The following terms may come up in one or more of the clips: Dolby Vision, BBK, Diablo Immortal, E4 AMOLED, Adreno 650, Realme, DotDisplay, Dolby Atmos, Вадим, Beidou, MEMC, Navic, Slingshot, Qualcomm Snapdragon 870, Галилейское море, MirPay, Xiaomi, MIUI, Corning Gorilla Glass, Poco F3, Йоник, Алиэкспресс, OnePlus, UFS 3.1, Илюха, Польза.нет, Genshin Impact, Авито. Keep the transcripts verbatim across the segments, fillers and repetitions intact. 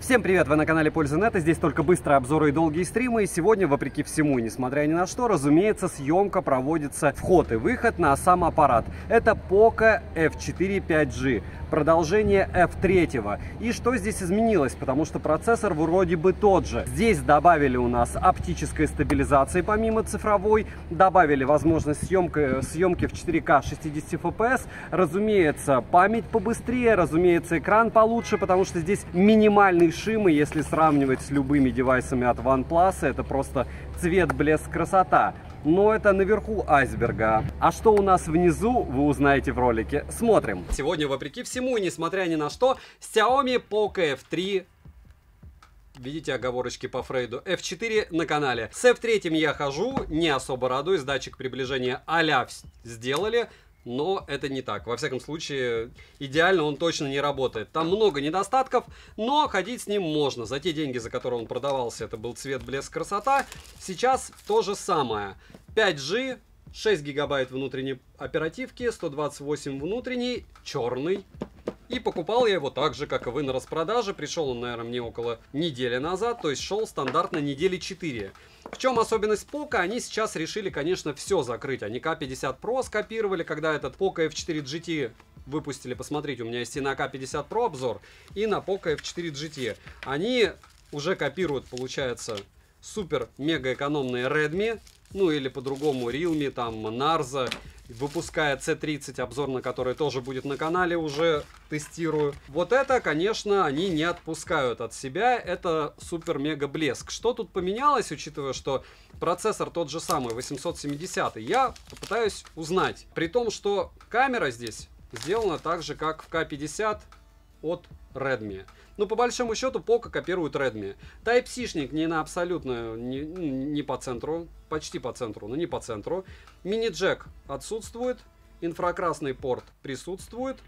Всем привет, вы на канале Польза.нет, здесь только быстрые обзоры и долгие стримы. И сегодня, вопреки всему и несмотря ни на что, разумеется, съемка проводится, вход и выход на сам аппарат. Это Poco эф четыре пять джи, продолжение эф три. И что здесь изменилось? Потому что процессор вроде бы тот же. Здесь добавили у нас оптической стабилизации помимо цифровой, добавили возможность съемки, съемки в четыре ка шестьдесят эф пи эс, разумеется, память побыстрее, разумеется, экран получше, потому что здесь минимальный шимы, если сравнивать с любыми девайсами от OnePlus, это просто цвет, блеск, красота. Но это наверху айсберга. А что у нас внизу, вы узнаете в ролике. Смотрим. Сегодня, вопреки всему и несмотря ни на что, Xiaomi Poco эф три. Видите оговорочки по Фрейду. эф четыре на канале. С эф три я хожу, не особо радуюсь. Датчик приближения а-ля сделали. Но это не так. Во всяком случае, идеально он точно не работает. Там много недостатков, но ходить с ним можно. За те деньги, за которые он продавался, это был цвет, блеск, красота. Сейчас то же самое. пять джи, шесть гигабайт внутренней оперативки, сто двадцать восемь внутренний, черный. И покупал я его так же, как и вы, на распродаже. Пришел он, наверное, мне около недели назад, то есть шел стандартно недели четыре. В чем особенность Poco? Они сейчас решили, конечно, все закрыть. Они К пятьдесят Про скопировали, когда этот Poco эф четыре джи ти выпустили. Посмотрите, у меня есть и на К пятьдесят Про обзор, и на Poco эф четыре джи ти. Они уже копируют, получается, супер-мега-экономные Redmi, ну или по-другому Realme, там, Narza. Выпуская си тридцать, обзор на который тоже будет на канале, уже тестирую. Вот это, конечно, они не отпускают от себя. Это супер-мега блеск. Что тут поменялось, учитывая, что процессор тот же самый, восемьсот семьдесят. Я попытаюсь узнать. При том, что камера здесь сделана так же, как в К пятьдесят от Redmi. Но по большому счету Poco копирует Redmi. Type-C-шник не на абсолютно, не, не по центру, почти по центру, но не по центру. Мини-джек отсутствует, инфракрасный порт присутствует.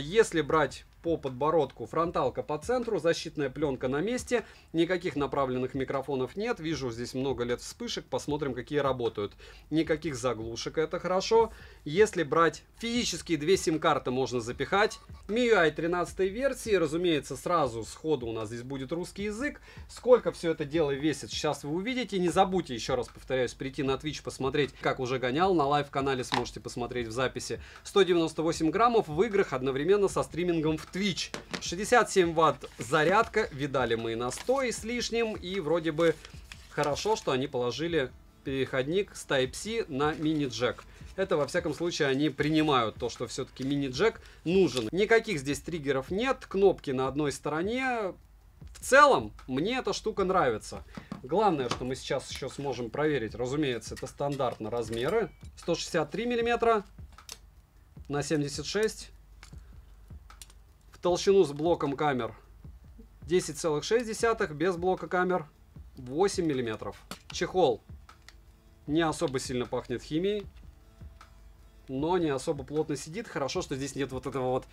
Если брать по подбородку, фронталка по центру, защитная пленка на месте, никаких направленных микрофонов нет. Вижу здесь много лет вспышек, посмотрим, какие работают. Никаких заглушек, это хорошо. Если брать физически, две сим-карты можно запихать. эм и ю ай тринадцатой версии, разумеется, сразу сходу у нас здесь будет русский язык. Сколько все это дело весит, сейчас вы увидите. Не забудьте, еще раз повторяюсь, прийти на Twitch, посмотреть, как уже гонял. На лайв-канале сможете посмотреть в записи. сто девяносто восемь граммов в играх одновременно со стримингом в Twitch. шестьдесят семь ватт зарядка, видали мы и на сто и с лишним, и вроде бы хорошо, что они положили переходник с Type-C на мини-джек. Это, во всяком случае, они принимают то, что все-таки мини-джек нужен. Никаких здесь триггеров нет, кнопки на одной стороне. В целом, мне эта штука нравится. Главное, что мы сейчас еще сможем проверить, разумеется, это стандартно размеры. сто шестьдесят три миллиметра на семьдесят шесть. Толщину с блоком камер десять целых шесть десятых, без блока камер восемь миллиметров. Чехол не особо сильно пахнет химией, но не особо плотно сидит. Хорошо, что здесь нет вот этого вот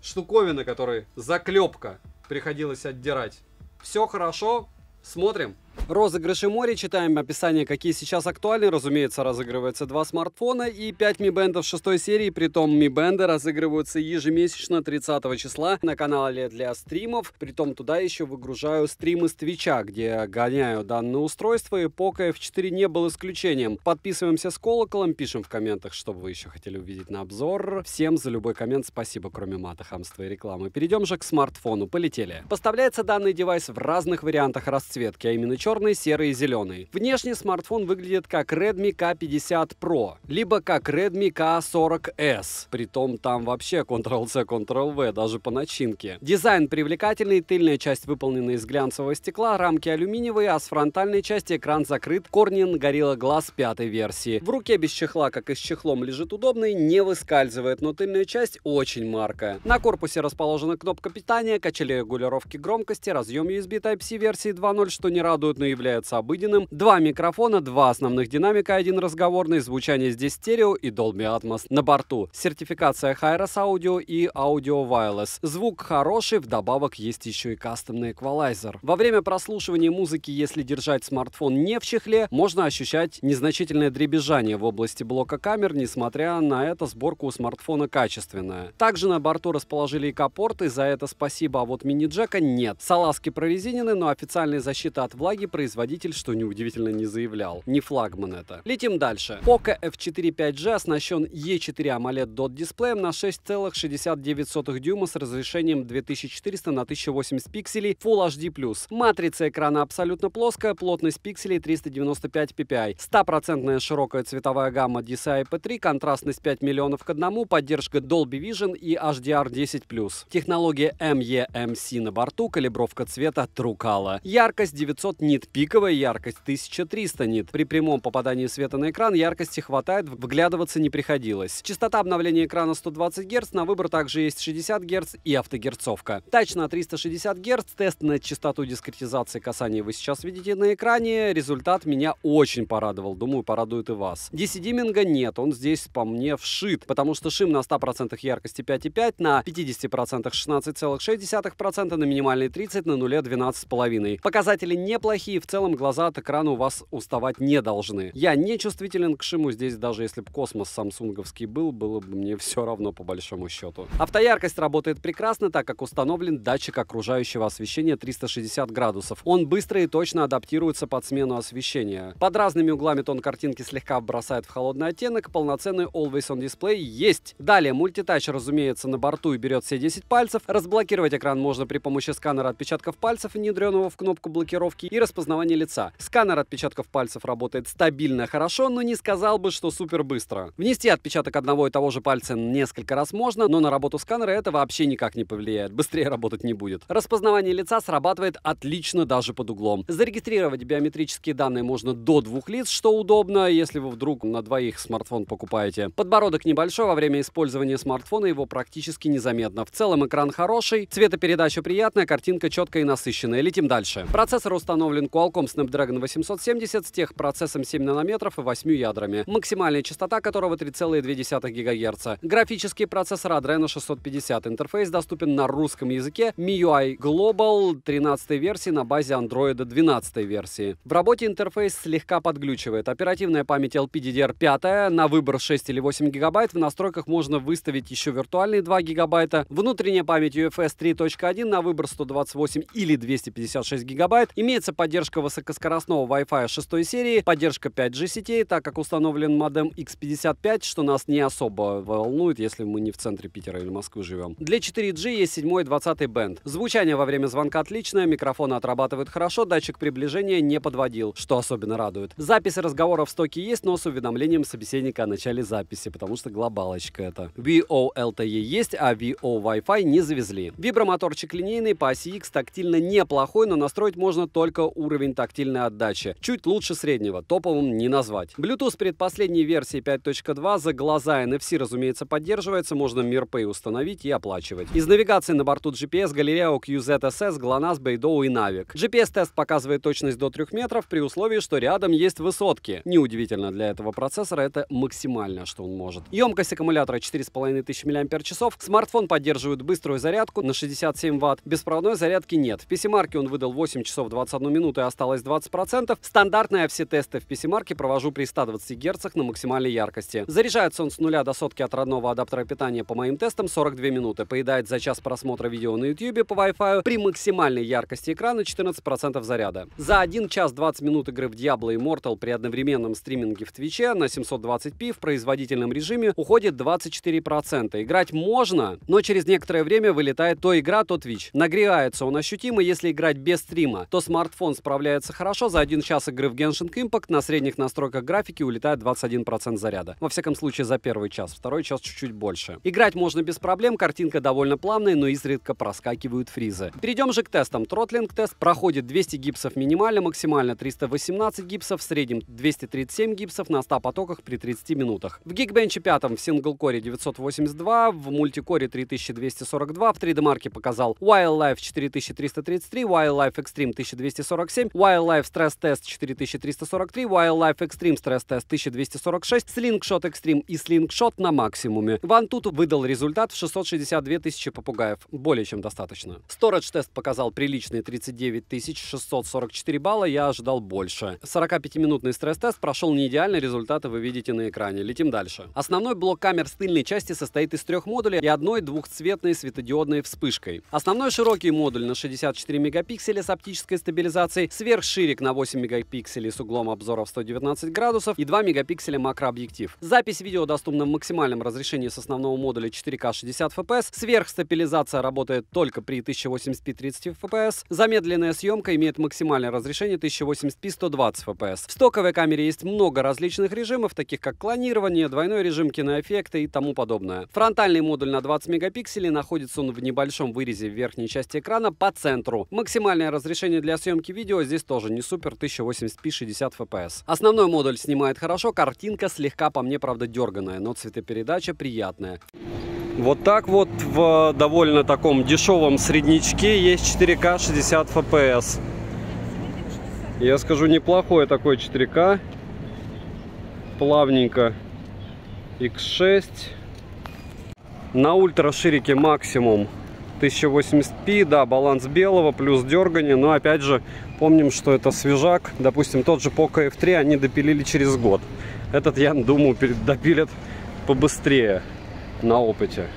штуковины, которой заклепка приходилось отдирать. Все хорошо, смотрим. Розыгрыши море, читаем описание, какие сейчас актуальны. Разумеется, разыгрывается два смартфона и пять ми бэндов шестой серии. Притом ми бэнды разыгрываются ежемесячно тридцатого числа на канале для стримов. Притом туда еще выгружаю стримы с Твича, где гоняю данное устройство. И Poco эф четыре не был исключением. Подписываемся с колоколом, пишем в комментах, что вы еще хотели увидеть на обзор. Всем за любой коммент спасибо, кроме мата, хамства и рекламы. Перейдем же к смартфону. Полетели. Поставляется данный девайс в разных вариантах расцветки, а именно черный, серый и зеленый. Внешне смартфон выглядит как Redmi К пятьдесят Про, либо как Redmi К сорок эс. Притом там вообще контрол-C, контрол-V, даже по начинке. Дизайн привлекательный, тыльная часть выполнена из глянцевого стекла, рамки алюминиевые, а с фронтальной части экран закрыт Corning Gorilla Glass пятой версии. В руке без чехла, как и с чехлом, лежит удобный, не выскальзывает, но тыльная часть очень маркая. На корпусе расположена кнопка питания, качели регулировки громкости, разъем ю эс би Type-C версии два ноль, что не радует, давно является обыденным. Два микрофона, два основных динамика, один разговорный, звучание здесь стерео и Dolby Atmos на борту. Сертификация Hi-Res Audio и Audio Wireless. Звук хороший, вдобавок есть еще и кастомный эквалайзер. Во время прослушивания музыки, если держать смартфон не в чехле, можно ощущать незначительное дребезжание в области блока камер, несмотря на это сборку у смартфона качественная. Также на борту расположили и капорт, и за это спасибо, а вот мини-джека нет. Салазки прорезинены, но официальной защиты от влаги производитель, что неудивительно, не заявлял. Не флагман это. Летим дальше. Poco эф четыре пять джи оснащен и четыре AMOLED дот дисплеем на шесть целых шестьдесят девять сотых дюйма с разрешением две тысячи четыреста на тысяча восемьдесят пикселей Full эйч ди плюс. Матрица экрана абсолютно плоская, плотность пикселей триста девяносто пять пи пи ай. стопроцентная широкая цветовая гамма ди си ай пи три, контрастность пять миллионов к одному, поддержка Dolby Vision и эйч ди ар десять плюс. Технология эм и эм си на борту, калибровка цвета True Color. Яркость девятьсот нит, пиковая яркость тысяча триста нит. При прямом попадании света на экран яркости хватает, вглядываться не приходилось. Частота обновления экрана сто двадцать герц, на выбор также есть шестьдесят герц и автогерцовка. Тач на триста шестьдесят герц, тест на частоту дискретизации касания вы сейчас видите на экране. Результат меня очень порадовал, думаю, порадует и вас. ди си-диминга нет, он здесь по мне вшит, потому что шим на ста процентах яркости пять и пять, на пятидесяти процентах шестнадцать целых шесть десятых процента, на минимальной тридцать процентов, на нуле двенадцать и пять. Показатели неплохие, в целом глаза от экрана у вас уставать не должны. Я не чувствителен к шиму, здесь даже если бы космос самсунговский был, было бы мне все равно по большому счету. Автояркость работает прекрасно, так как установлен датчик окружающего освещения триста шестьдесят градусов. Он быстро и точно адаптируется под смену освещения. Под разными углами тон картинки слегка бросает в холодный оттенок, полноценный Always On Display есть. Далее мультитач, разумеется, на борту и берет все десять пальцев. Разблокировать экран можно при помощи сканера отпечатков пальцев, внедренного в кнопку блокировки, и распознавания лица. Сканер отпечатков пальцев работает стабильно хорошо, но не сказал бы, что супер быстро. Внести отпечаток одного и того же пальца несколько раз можно, но на работу сканера это вообще никак не повлияет. Быстрее работать не будет. Распознавание лица срабатывает отлично даже под углом. Зарегистрировать биометрические данные можно до двух лиц, что удобно, если вы вдруг на двоих смартфон покупаете. Подбородок небольшой, во время использования смартфона его практически незаметно. В целом экран хороший, цветопередача приятная, картинка четкая и насыщенная. Летим дальше. Процессор установлен Qualcomm Snapdragon восемьсот семьдесят с техпроцессом семь нанометров и восьмью ядрами, максимальная частота которого три целых две десятых гигагерца. Графический процессор Adreno шестьсот пятьдесят. Интерфейс доступен на русском языке. эм и ю ай Global тринадцатой версии на базе Android двенадцатой версии. В работе интерфейс слегка подглючивает. Оперативная память эл пи ди ди ар пять, на выбор шесть или восемь гигабайт. В настройках можно выставить еще виртуальные два гигабайта. Внутренняя память ю эф эс три точка один, на выбор сто двадцать восемь или двести пятьдесят шесть гигабайт. Имеется поддержка высокоскоростного Wi-Fi шестой серии, поддержка пять джи сетей, так как установлен модем икс пятьдесят пять, что нас не особо волнует, если мы не в центре Питера или Москвы живем. Для четыре джи есть седьмой и двадцатый бенд. Звучание во время звонка отличное, микрофон отрабатывает хорошо, датчик приближения не подводил, что особенно радует. Запись разговоров в стоке есть, но с уведомлением собеседника о начале записи, потому что глобалочка это. ви о эл ти и есть, а ви о Wi-Fi не завезли. Вибромоторчик линейный, по оси X тактильно неплохой, но настроить можно только уровень тактильной отдачи. Чуть лучше среднего, топовым не назвать. Bluetooth предпоследней версии пять точка два, за глаза эн эф си, разумеется, поддерживается, можно MirPay установить и оплачивать. Из навигации на борту джи пи эс, галерея кью зет эс эс, глонасс, Beidou и Navic. джи пи эс-тест показывает точность до трёх метров при условии, что рядом есть высотки. Неудивительно для этого процессора, это максимально, что он может. Емкость аккумулятора четыре с половиной тысячи миллиампер-часов. Смартфон поддерживает быструю зарядку на шестьдесят семь ватт. Беспроводной зарядки нет. В пи си-марке он выдал восемь часов двадцать одну минуту и осталось двадцать процентов. Стандартные все тесты в пи си-марке провожу при ста двадцати герцах на максимальной яркости. Заряжается он с нуля до сотки от родного адаптера питания по моим тестам сорок две минуты. Поедает за час просмотра видео на YouTube по Wi-Fi при максимальной яркости экрана четырнадцать процентов заряда. За один час двадцать минут игры в Diablo Immortal при одновременном стриминге в Твиче на семьсот двадцать пи в производительном режиме уходит двадцать четыре процента. Играть можно, но через некоторое время вылетает то игра, то Twitch. Нагревается он ощутимо, если играть без стрима, то смартфон справляется хорошо. За один час игры в Genshin Impact на средних настройках графики улетает двадцать один процент заряда. Во всяком случае за первый час, второй час чуть-чуть больше. Играть можно без проблем, картинка довольно плавная, но изредка проскакивают фризы. Перейдем же к тестам. Тротлинг-тест проходит двести гипсов минимально, максимально триста восемнадцать гипсов, в среднем двести тридцать семь гипсов на ста потоках при тридцати минутах. В Geekbench пять в синглкоре девятьсот восемьдесят два, в мультикоре три тысячи двести сорок два, в три дэ марке показал Wildlife четыре тысячи триста тридцать три, Wildlife Extreme тысяча двести сорок семь, сорок семь, Wildlife Stress Test четыре тысячи триста сорок три, Wildlife Extreme Stress Test тысяча двести сорок шесть, Slingshot Extreme и Slingshot на максимуме. OneTut выдал результат в шестьсот шестьдесят две тысячи попугаев. Более чем достаточно. Storage тест показал приличные тридцать девять тысяч шестьсот сорок четыре балла, я ожидал больше. сорокапятиминутный стресс-тест прошел не идеально, результаты вы видите на экране. Летим дальше. Основной блок камер с тыльной части состоит из трех модулей и одной двухцветной светодиодной вспышкой. Основной широкий модуль на шестьдесят четыре мегапикселя с оптической стабилизацией, сверхширик на восемь мегапикселей с углом обзора в сто девятнадцать градусов и два мегапикселя макрообъектив. Запись видео доступна в максимальном разрешении с основного модуля четыре ка шестьдесят эф пэ эс, сверхстабилизация работает только при тысяча восемьдесят пи тридцать эф пэ эс, замедленная съемка имеет максимальное разрешение тысяча восемьдесят пи сто двадцать эф пэ эс. В стоковой камере есть много различных режимов, таких как клонирование, двойной режим, киноэффекты и тому подобное. Фронтальный модуль на двадцать мегапикселей, находится он в небольшом вырезе в верхней части экрана по центру. Максимальное разрешение для съемки видео здесь тоже не супер, тысяча восемьдесят пи шестьдесят эф пэ эс. Основной модуль снимает хорошо, картинка слегка по мне, правда, дерганая, но цветопередача приятная. Вот так вот в довольно таком дешевом среднячке есть четыре ка шестьдесят фпс. Я скажу, неплохое такое четыре ка. Плавненько. икс шесть. На ультраширике максимум тысяча восемьдесят пи. Да, баланс белого плюс дергание. Но опять же, помним, что это свежак. Допустим, тот же Poco эф три они допилили через год. Этот, я думаю, допилят побыстрее. На опыте.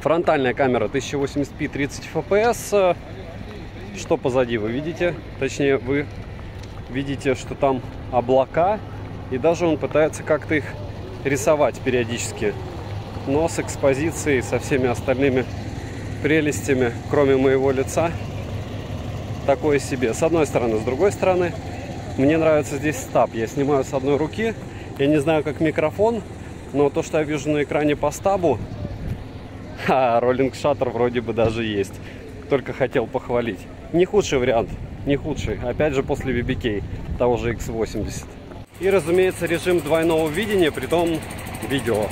Фронтальная камера тысяча восемьдесят пи тридцать эф пэ эс. Что позади вы видите? Точнее, вы видите, что там облака, и даже он пытается как-то их рисовать периодически. Но с экспозицией, со всеми остальными прелестями, кроме моего лица, такое себе. С одной стороны, с другой стороны, мне нравится здесь стаб. Я снимаю с одной руки, я не знаю, как микрофон. Но то, что я вижу на экране по стабу, а роллинг-шаттер вроде бы даже есть. Только хотел похвалить. Не худший вариант, не худший. Опять же, после би би кей, того же икс восемьдесят. И, разумеется, режим двойного видения, притом видео.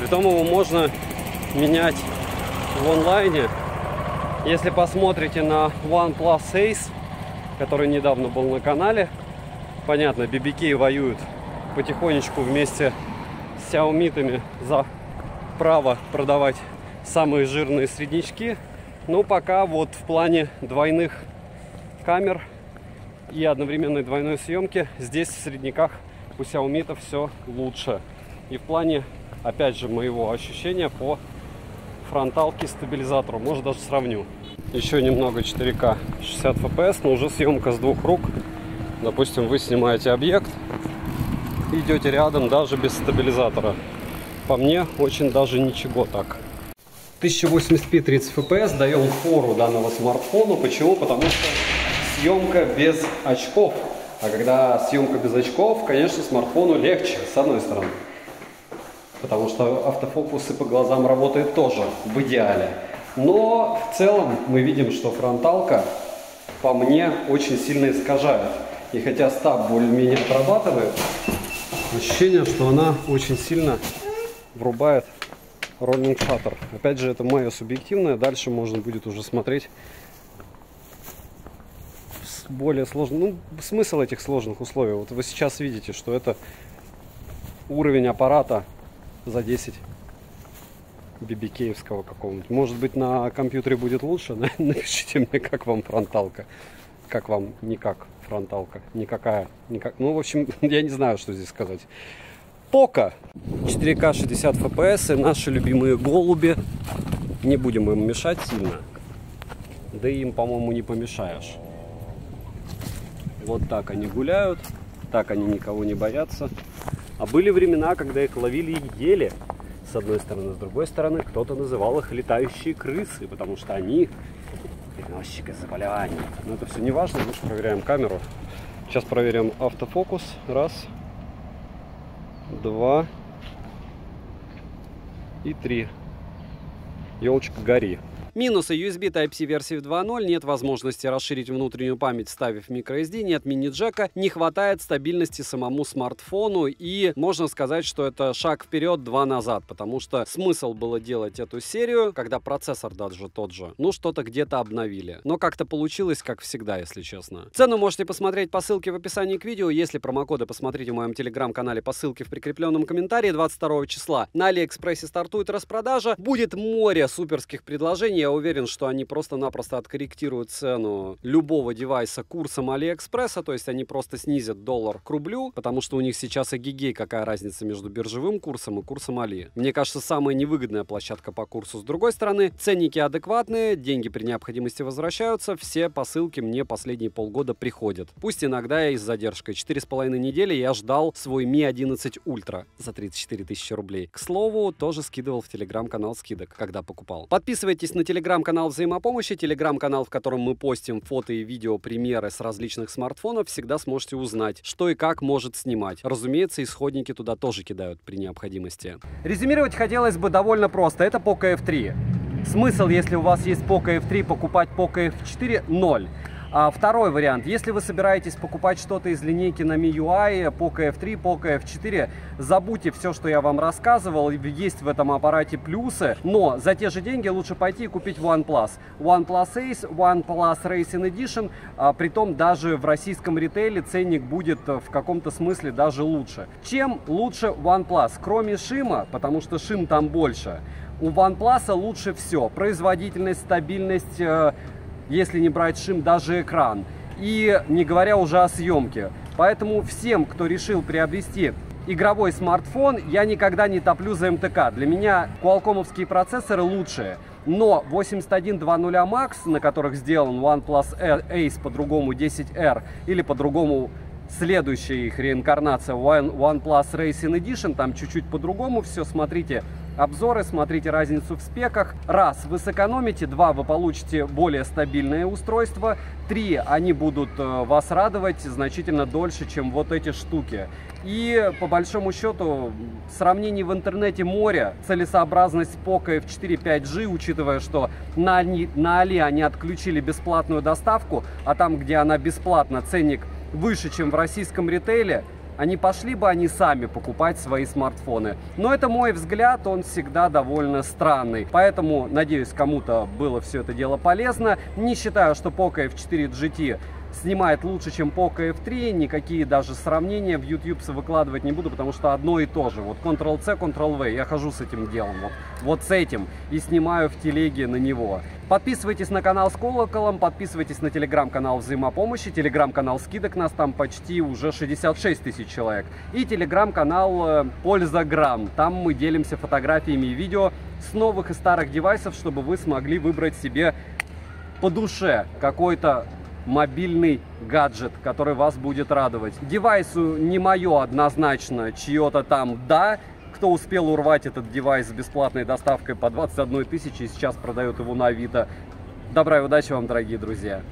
Притом его можно менять в онлайне. Если посмотрите на OnePlus Ace, который недавно был на канале, понятно, би би кей воюют потихонечку вместе с Xiaomi за право продавать самые жирные среднячки. Но пока вот в плане двойных камер и одновременной двойной съемки здесь в средняках у Xiaomi все лучше. И в плане, опять же, моего ощущения по фронталке стабилизатору. Может, даже сравню. Еще немного четыре ка шестьдесят эф пэ эс, но уже съемка с двух рук. Допустим, вы снимаете объект, идете рядом даже без стабилизатора. По мне, очень даже ничего так. тысяча восемьдесят пи тридцать эф пэ эс даем фору данного смартфона. Почему? Потому что съемка без очков. А когда съемка без очков, конечно, смартфону легче, с одной стороны. Потому что автофокусы по глазам работают тоже в идеале. Но в целом мы видим, что фронталка, по мне, очень сильно искажает. И хотя стаб более-менее отрабатывает, ощущение, что она очень сильно врубает роллинг-шаттер. Опять же, это мое субъективное. Дальше можно будет уже смотреть более сложно. Ну, смысл этих сложных условий. Вот вы сейчас видите, что это уровень аппарата за десять бибикеевского какого-нибудь. Может быть, на компьютере будет лучше? Напишите мне, как вам фронталка. Как вам никак фронталка? Никакая. Никак. Ну, в общем, я не знаю, что здесь сказать. Пока! четыре ка шестьдесят фпс и наши любимые голуби. Не будем им мешать сильно. Да и им, по-моему, не помешаешь. Вот так они гуляют. Так они никого не боятся. А были времена, когда их ловили и ели. С одной стороны. С другой стороны, кто-то называл их летающие крысы. Потому что они... переносчика заболеваний. Но это все не важно, лучше проверяем камеру. Сейчас проверим автофокус. Раз, два и три. Елочка, гори. Минусы: ю эс би Type-C версии два ноль, нет возможности расширить внутреннюю память, ставив microSD, нет мини-джека, не хватает стабильности самому смартфону, и можно сказать, что это шаг вперед, два назад, потому что смысл было делать эту серию, когда процессор даже тот же, ну что-то где-то обновили. Но как-то получилось, как всегда, если честно. Цену можете посмотреть по ссылке в описании к видео. Если промокоды, посмотрите в моем телеграм-канале по ссылке в прикрепленном комментарии. Двадцать второго числа на Алиэкспрессе стартует распродажа, будет море суперских предложений. Я уверен, что они просто-напросто откорректируют цену любого девайса курсом Алиэкспресса, то есть они просто снизят доллар к рублю, потому что у них сейчас эгегей, какая разница между биржевым курсом и курсом Али. Мне кажется, самая невыгодная площадка по курсу. С другой стороны, ценники адекватные, деньги при необходимости возвращаются, все посылки мне последние полгода приходят. Пусть иногда я и с задержкой. четыре с половиной недели я ждал свой ми одиннадцать ультра за тридцать четыре тысячи рублей. К слову, тоже скидывал в телеграм-канал скидок, когда покупал. Подписывайтесь на телеграм-канал взаимопомощи, телеграм-канал, в котором мы постим фото и видео примеры с различных смартфонов, всегда сможете узнать, что и как может снимать. Разумеется, исходники туда тоже кидают при необходимости. Резюмировать хотелось бы довольно просто. Это Poco эф три. Смысл, если у вас есть Poco эф три, покупать Poco эф четыре – ноль. А второй вариант, если вы собираетесь покупать что-то из линейки на эм ай ю ай, Poco эф три, Poco эф четыре, забудьте все, что я вам рассказывал, есть в этом аппарате плюсы, но за те же деньги лучше пойти и купить OnePlus. OnePlus Ace, OnePlus Racing Edition, а, притом даже в российском ритейле ценник будет в каком-то смысле даже лучше. Чем лучше OnePlus? Кроме шима, потому что шим там больше. У OnePlus лучше все: производительность, стабильность, э, если не брать шим, даже экран. И не говоря уже о съемке. Поэтому всем, кто решил приобрести игровой смартфон, я никогда не топлю за эм тэ ка. Для меня Qualcomm'овские процессоры лучшие. Но восемьдесят один двадцать макс, на которых сделан OnePlus Ace, по-другому десять эр, или по-другому следующая их реинкарнация OnePlus Racing Edition, там чуть-чуть по-другому все, смотрите обзоры, смотрите разницу в спеках. Раз, вы сэкономите, два, вы получите более стабильное устройство, три, они будут вас радовать значительно дольше, чем вот эти штуки. И по большому счету сравнений в интернете море. Целесообразность Poco эф четыре пять джи, учитывая, что на, на Али они отключили бесплатную доставку, а там, где она бесплатна, ценник выше, чем в российском ритейле, они пошли бы они сами покупать свои смартфоны. Но это мой взгляд, он всегда довольно странный. Поэтому, надеюсь, кому-то было все это дело полезно. Не считаю, что Poco эф четыре джи ти снимает лучше, чем Poco эф три. Никакие даже сравнения в ютубе выкладывать не буду, потому что одно и то же. Вот контрол си, контрол ви. Я хожу с этим делом, вот, вот с этим, и снимаю в телеге на него. Подписывайтесь на канал с колоколом, подписывайтесь на телеграм-канал взаимопомощи, телеграм-канал скидок, нас там почти уже шестьдесят шесть тысяч человек. И телеграм-канал Польза.нет, там мы делимся фотографиями и видео с новых и старых девайсов, чтобы вы смогли выбрать себе по душе какой-то мобильный гаджет, который вас будет радовать. Девайсу не мое однозначно, чье-то там да. Кто успел урвать этот девайс с бесплатной доставкой по двадцать одну тысячу и сейчас продает его на Авито. Добра и удачи вам, дорогие друзья!